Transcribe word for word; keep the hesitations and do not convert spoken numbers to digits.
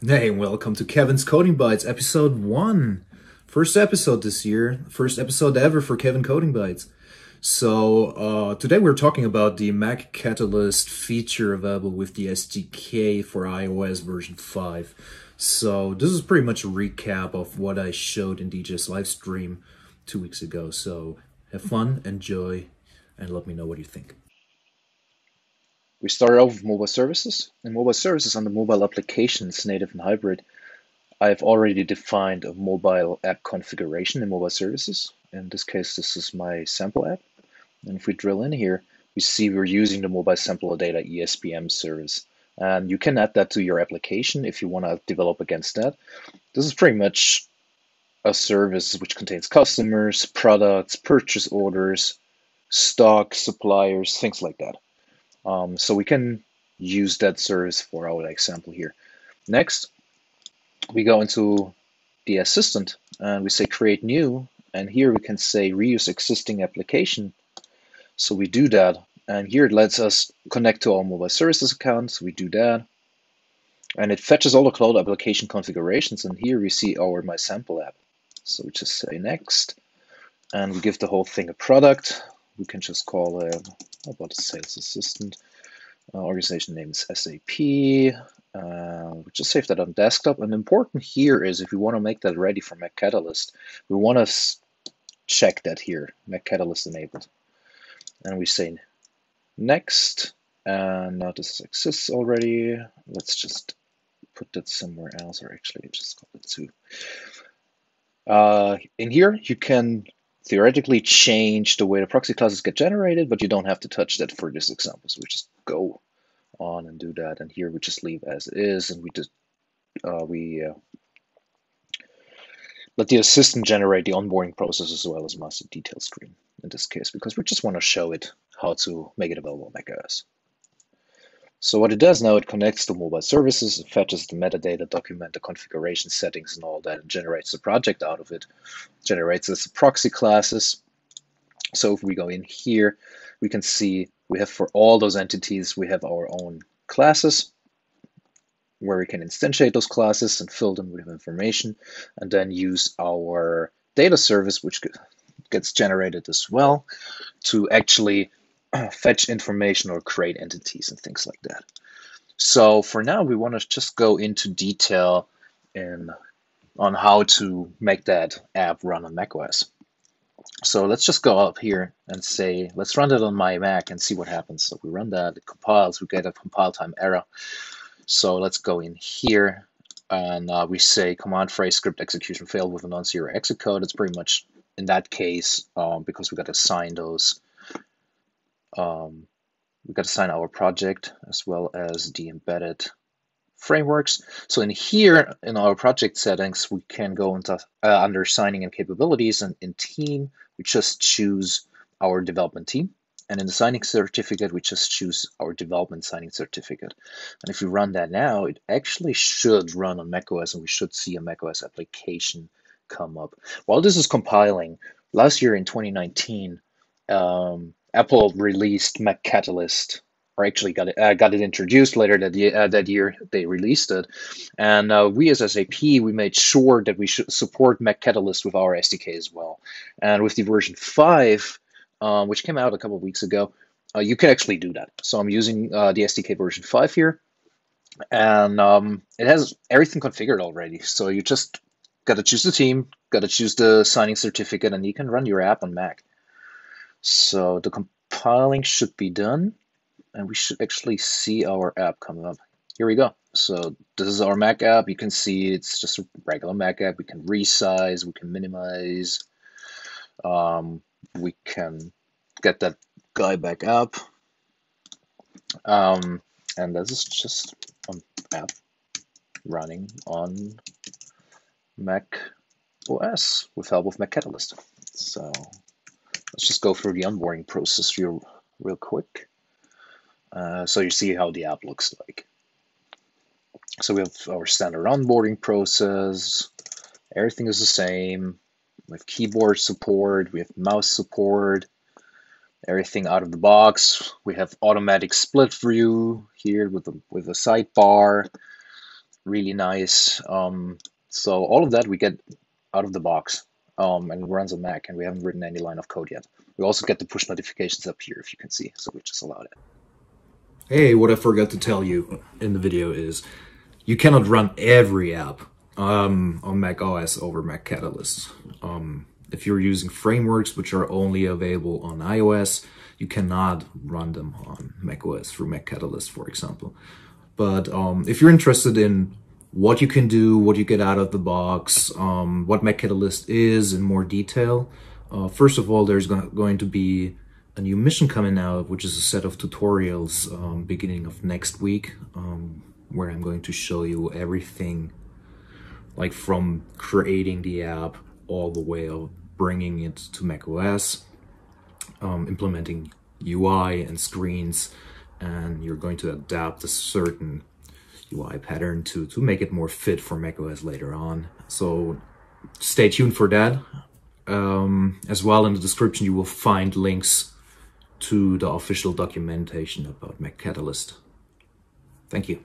Hey, welcome to Kevin's Coding Bytes, episode one. First episode this year, first episode ever for Kevin Coding Bytes. So uh, today we're talking about the Mac Catalyst feature available with the S D K for iOS version five. So this is pretty much a recap of what I showed in D J's live stream two weeks ago. So have fun, enjoy, and let me know what you think. We started off with mobile services, and mobile services under mobile applications, native and hybrid. I've already defined a mobile app configuration in mobile services. In this case, this is my sample app. And if we drill in here, we see we're using the mobile sampler data E S P M service. And you can add that to your application if you want to develop against that. This is pretty much a service which contains customers, products, purchase orders, stock, suppliers, things like that. Um, so we can use that service for our example here. Next, we go into the assistant and we say create new, and here we can say reuse existing application. So we do that, and here it lets us connect to our mobile services accounts. We do that, and it fetches all the cloud application configurations, and here we see our My Sample app. So we just say next, and we give the whole thing a product. We can just call it about a sales assistant. Uh, organization name is S A P. Uh, we just save that on desktop. And important here is if we want to make that ready for Mac Catalyst, we want to check that here, Mac Catalyst enabled. And we say next. And now this exists already. Let's just put that somewhere else, or actually just call it to. Uh, in here, you can theoretically change the way the proxy classes get generated, but you don't have to touch that for this example. So we just go on and do that, and here we just leave as it is, and we just uh, we uh, let the assistant generate the onboarding process as well as master detail screen in this case, because we just want to show it how to make it available on macOS. So what it does now, it connects to mobile services, it fetches the metadata, document, the configuration settings and all that, and generates the project out of it, generates as proxy classes. So if we go in here, we can see we have for all those entities, we have our own classes where we can instantiate those classes and fill them with information, and then use our data service, which gets generated as well, to actually fetch information or create entities and things like that. So for now, we want to just go into detail in, on how to make that app run on macOS. So let's just go up here and say, let's run that on my Mac and see what happens. So we run that, it compiles, we get a compile time error. So let's go in here and uh, we say command phrase script execution failed with a non-zero exit code. It's pretty much in that case um, because we got to assign those Um, we've got to assign our project as well as the embedded frameworks. So in here, in our project settings, we can go into uh, under signing and capabilities, and in team, we just choose our development team. And in the signing certificate, we just choose our development signing certificate. And if we run that now, it actually should run on macOS, and we should see a macOS application come up. While this is compiling, last year in twenty nineteen, um, Apple released Mac Catalyst, or actually got it, uh, got it introduced later that year, uh, that year they released it. And uh, we as S A P, we made sure that we should support Mac Catalyst with our S D K as well. And with the version five, uh, which came out a couple of weeks ago, uh, you can actually do that. So I'm using uh, the S D K version five here, and um, it has everything configured already. So you just got to choose the team, got to choose the signing certificate, and you can run your app on Mac. So the compiling should be done, and we should actually see our app come up. Here we go. So this is our Mac app. You can see it's just a regular Mac app. We can resize, we can minimize, um, we can get that guy back up. Um, and this is just an app running on Mac O S with help of Mac Catalyst. So let's just go through the onboarding process here real quick. Uh, so you see how the app looks like. So we have our standard onboarding process. Everything is the same. We have keyboard support. We have mouse support. Everything out of the box. We have automatic split view here with a, with a sidebar. really nice. Um, so all of that we get out of the box, um, and it runs on Mac, and we haven't written any line of code yet. We also get the push notifications up here, if you can see, so we just allowed it. Hey, what I forgot to tell you in the video is you cannot run every app um, on Mac O S over Mac Catalyst. Um, if you're using frameworks which are only available on iOS, you cannot run them on Mac O S through Mac Catalyst, for example. But um, if you're interested in what you can do, what you get out of the box, um, what Mac Catalyst is in more detail, uh, first of all, there's going to be a new mission coming out, which is a set of tutorials um, beginning of next week, um, where I'm going to show you everything, like from creating the app all the way of bringing it to macOS, um, implementing U I and screens, and you're going to adapt a certain U I pattern to, to make it more fit for macOS later on. So stay tuned for that. Um, as well, in the description, you will find links to the official documentation about Mac Catalyst. Thank you.